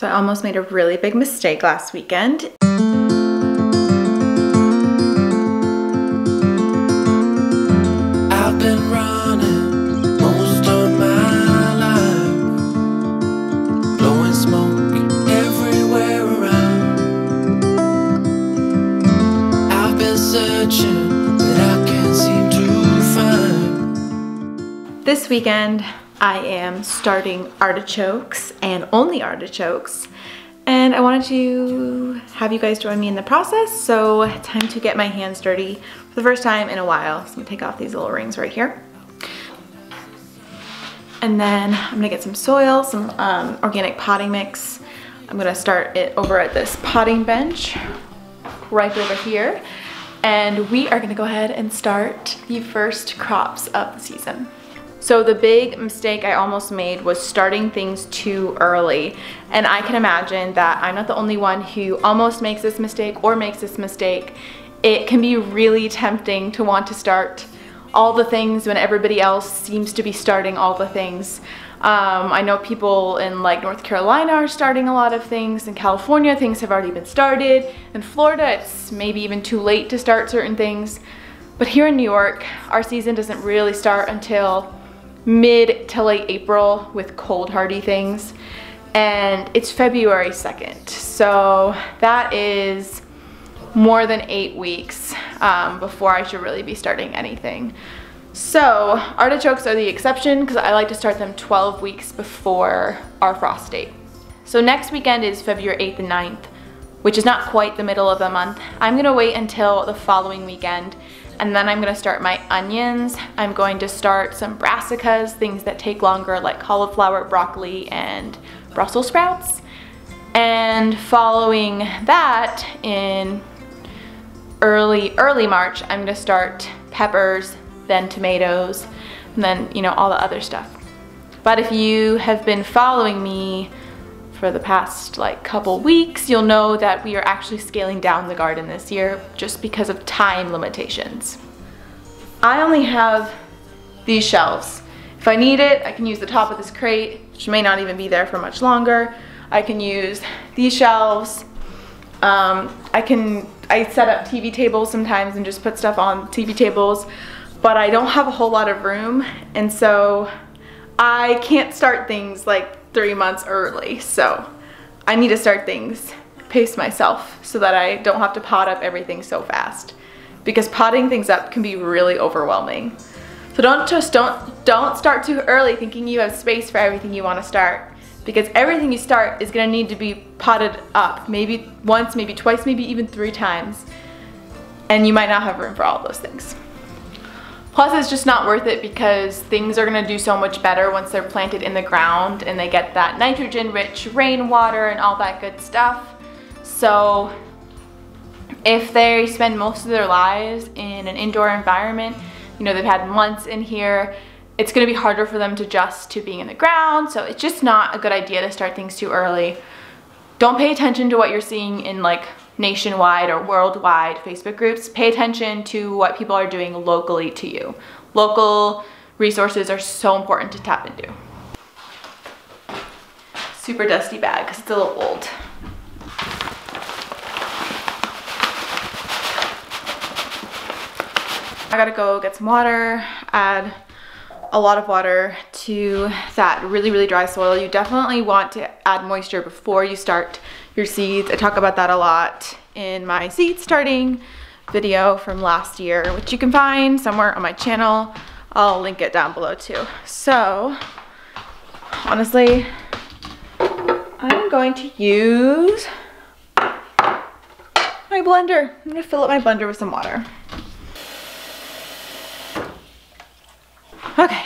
So I almost made a really big mistake last weekend. This weekend, I am starting artichokes and only artichokes, and I wanted to have you guys join me in the process, so time to get my hands dirty for the first time in a while. So I'm gonna take off these little rings right here. And then I'm gonna get some soil, some organic potting mix. I'm gonna start it over at this potting bench right over here, and we are gonna go ahead and start the first crops of the season. So the big mistake I almost made was starting things too early. And I can imagine that I'm not the only one who almost makes this mistake or makes this mistake. It can be really tempting to want to start all the things when everybody else seems to be starting all the things. I know people in like North Carolina are starting a lot of things. In California, things have already been started. In Florida, it's maybe even too late to start certain things. But here in New York, our season doesn't really start until mid to late April with cold hardy things, and it's February 2nd, so that is more than 8 weeks before I should really be starting anything. So artichokes are the exception because I like to start them 12 weeks before our frost date. So next weekend is February 8th and 9th, which is not quite the middle of the month. I'm gonna wait until the following weekend, and then I'm gonna start my onions. I'm going to start some brassicas, things that take longer like cauliflower, broccoli, and Brussels sprouts. And following that in early March, I'm gonna start peppers, then tomatoes, and then all the other stuff. But if you have been following me for the past couple weeks, you'll know that we are actually scaling down the garden this year just because of time limitations. I only have these shelves. If I need it, I can use the top of this crate, which may not even be there for much longer. I can use these shelves. I set up TV tables sometimes and just put stuff on TV tables, but I don't have a whole lot of room, and so I can't start things 3 months early, so I need to start things, pace myself so that I don't have to pot up everything so fast, because potting things up can be really overwhelming. So don't start too early thinking you have space for everything you want to start, because everything you start is going to need to be potted up maybe once, maybe twice, maybe even 3 times, and you might not have room for all those things. Plus, it's just not worth it because things are gonna do so much better once they're planted in the ground and they get that nitrogen-rich rainwater and all that good stuff. So if they spend most of their lives in an indoor environment, they've had months in here, it's gonna be harder for them to adjust to being in the ground. So it's just not a good idea to start things too early. Don't pay attention to what you're seeing in nationwide or worldwide Facebook groups. Pay attention to what people are doing locally to you. Local resources are so important to tap into. Super dusty bag because it's a little old. I gotta go get some water, add a lot of water to that really dry soil. You definitely want to add moisture before you start your seeds. I talk about that a lot in my seed starting video from last year, which you can find somewhere on my channel. I'll link it down below too. So honestly, I'm going to use my blender. I'm gonna fill up my blender with some water. Okay,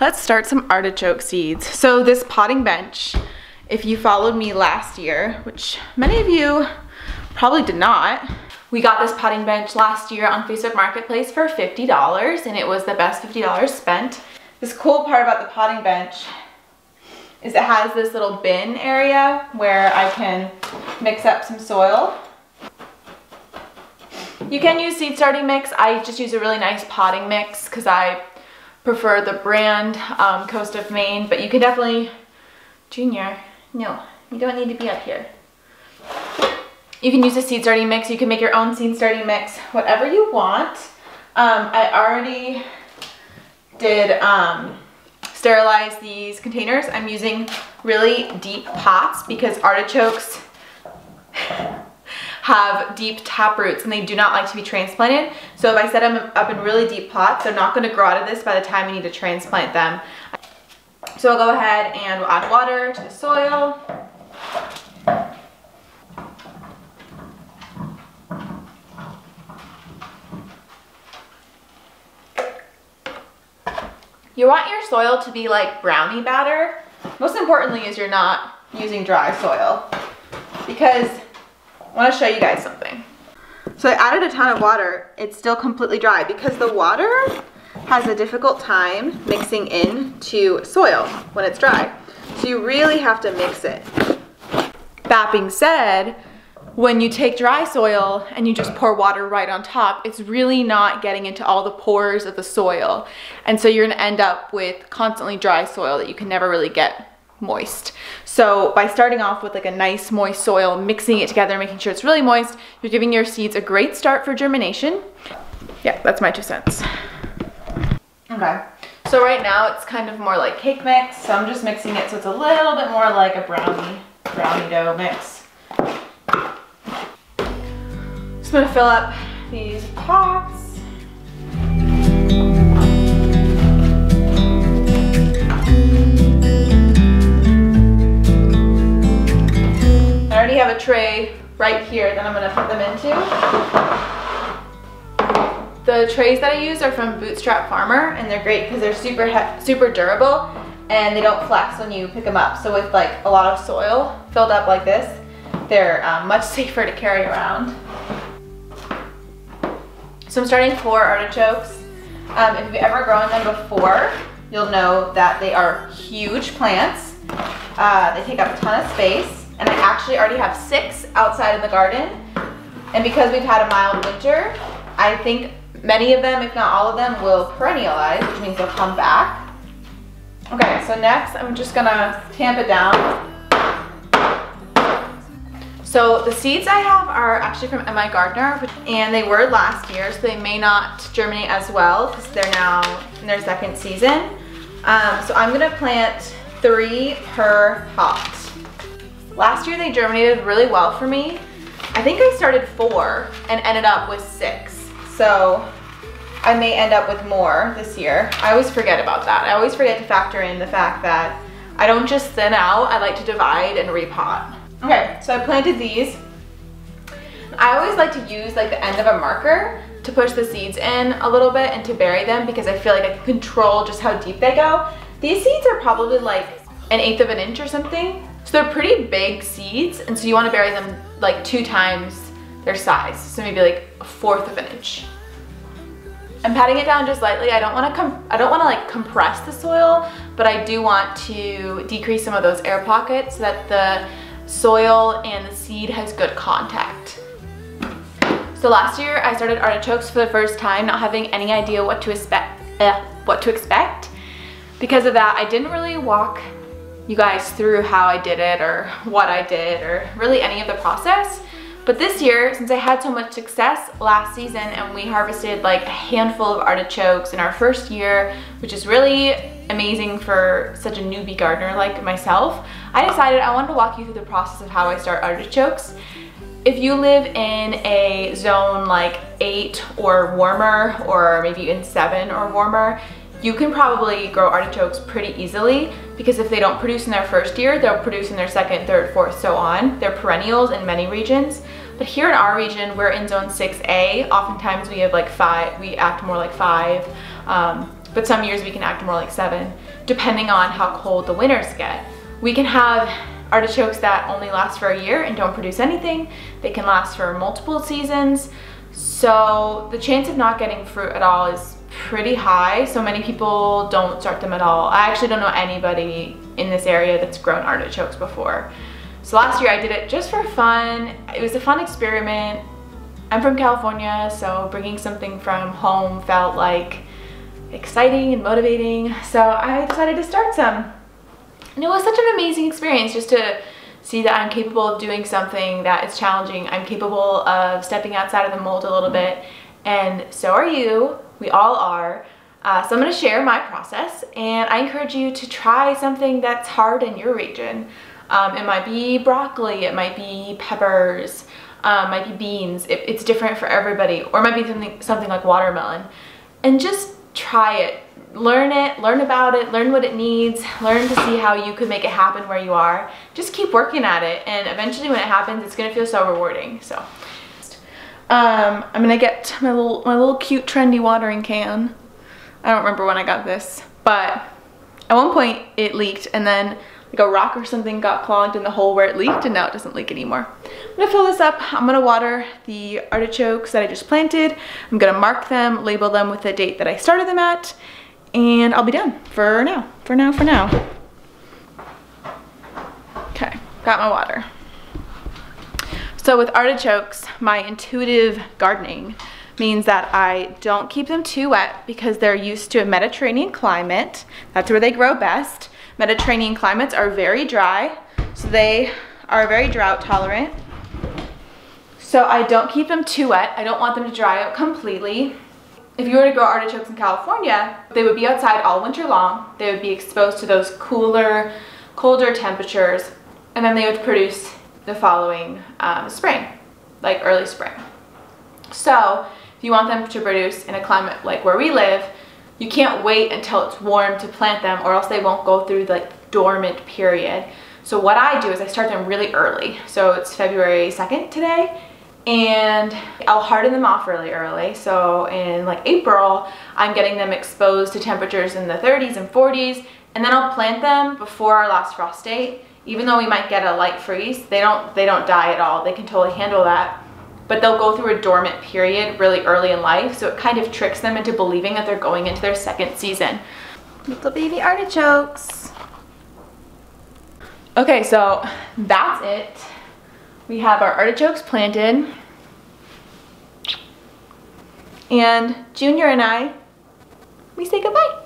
let's start some artichoke seeds. So this potting bench, if you followed me last year, which many of you probably did not, we got this potting bench last year on Facebook Marketplace for $50, and it was the best $50 spent. This cool part about the potting bench is it has this little bin area where I can mix up some soil. You can use seed starting mix. I just use a really nice potting mix because I prefer the brand Coast of Maine, but you can definitely, Junior, No, you don't need to be up here. You can use a seed starting mix. You can make your own seed starting mix, whatever you want. I already did sterilize these containers. I'm using really deep pots because artichokes have deep tap roots and they do not like to be transplanted. So if I set them up in really deep pots, they're not going to grow out of this by the time I need to transplant them. So I'll go ahead and we'll add water to the soil. You want your soil to be like brownie batter. Most importantly is you're not using dry soil, because I want to show you guys something. So I added a ton of water. It's still completely dry because the water has a difficult time mixing into soil when it's dry. So you really have to mix it. That being said, when you take dry soil and you just pour water right on top, it's really not getting into all the pores of the soil. And so you're gonna end up with constantly dry soil that you can never really get moist. So by starting off with like a nice moist soil, mixing it together, making sure it's really moist, you're giving your seeds a great start for germination. Yeah, that's my 2 cents. Okay, so right now it's kind of more like cake mix. So I'm just mixing it so it's a little bit more like a brownie dough mix. Just gonna fill up these pots. I already have a tray right here that I'm gonna put them into. The trays that I use are from Bootstrap Farmer, and they're great because they're super durable and they don't flex when you pick them up. So with like a lot of soil filled up like this, they're much safer to carry around. So I'm starting 4 artichokes. If you've ever grown them before, you'll know that they are huge plants. They take up a ton of space, and I actually already have 6 outside in the garden. And because we've had a mild winter, I think many of them, if not all of them, will perennialize, which means they'll come back. Okay, so next I'm just gonna tamp it down. So the seeds I have are actually from MI Gardener, and they were last year, so they may not germinate as well because they're now in their 2nd season. So I'm gonna plant 3 per pot. Last year they germinated really well for me. I think I started 4 and ended up with 6. So I may end up with more this year. I always forget about that. I always forget to factor in the fact that I don't just thin out, I like to divide and repot. Okay, so I planted these. I always like to use like the end of a marker to push the seeds in a little bit and to bury them, because I feel like I can control just how deep they go. These seeds are probably like an 1/8 of an inch or something. So they're pretty big seeds, and so you want to bury them like 2 times their size, so maybe like 1/4 of an inch. I'm patting it down just lightly. I don't want to like compress the soil, but I do want to decrease some of those air pockets so that the soil and the seed has good contact. So last year I started artichokes for the first time, not having any idea what to expect. Because of that, I didn't really walk you guys through how I did it or what I did or really any of the process. But this year, since I had so much success last season and we harvested like a handful of artichokes in our 1st year, which is really amazing for such a newbie gardener like myself, I decided I wanted to walk you through the process of how I start artichokes. If you live in a zone like 8 or warmer, or maybe even 7 or warmer, you can probably grow artichokes pretty easily, because if they don't produce in their 1st year, they'll produce in their 2nd, 3rd, 4th, so on. They're perennials in many regions. But here in our region, we're in zone 6A. Oftentimes we have like 5, we act more like 5, but some years we can act more like 7, depending on how cold the winters get. We can have artichokes that only last for a year and don't produce anything. They can last for multiple seasons. So the chance of not getting fruit at all is pretty high, so many people don't start them at all. I actually don't know anybody in this area that's grown artichokes before. So last year I did it just for fun. It was a fun experiment. I'm from California, so bringing something from home felt like exciting and motivating, so I decided to start some. And it was such an amazing experience just to see that I'm capable of doing something that is challenging. I'm capable of stepping outside of the mold a little bit, and so are you. We all are. So I'm going to share my process, and I encourage you to try something that's hard in your region. It might be broccoli, it might be peppers, it might be beans. It's different for everybody. Or it might be something like watermelon. And just try it. Learn it, learn about it, learn what it needs, learn to see how you could make it happen where you are. Just keep working at it, and eventually when it happens, it's going to feel so rewarding. So, I'm going to get my little cute trendy watering can. I don't remember when I got this, but at one point it leaked, and then like a rock or something got clogged in the hole where it leaked, and now it doesn't leak anymore. I'm gonna fill this up. I'm gonna water the artichokes that I just planted. I'm gonna mark them, label them with the date that I started them at, and I'll be done for now. Okay, got my water. So with artichokes, my intuitive gardening means that I don't keep them too wet because they're used to a Mediterranean climate. That's where they grow best. Mediterranean climates are very dry, so they are very drought tolerant. So I don't keep them too wet. I don't want them to dry out completely. If you were to grow artichokes in California, they would be outside all winter long. They would be exposed to those cooler, colder temperatures, and then they would produce the following spring, like early spring. So if you want them to produce in a climate like where we live, you can't wait until it's warm to plant them, or else they won't go through the dormant period. So what I do is I start them really early. So it's February 2nd today, and I'll harden them off really early. So in like April, I'm getting them exposed to temperatures in the 30s and 40s, and then I'll plant them before our last frost date. Even though we might get a light freeze, they don't die at all. They can totally handle that. But they'll go through a dormant period really early in life, so it kind of tricks them into believing that they're going into their second season. Little baby artichokes. Okay, so that's it. We have our artichokes planted. And Junior and I, we say goodbye.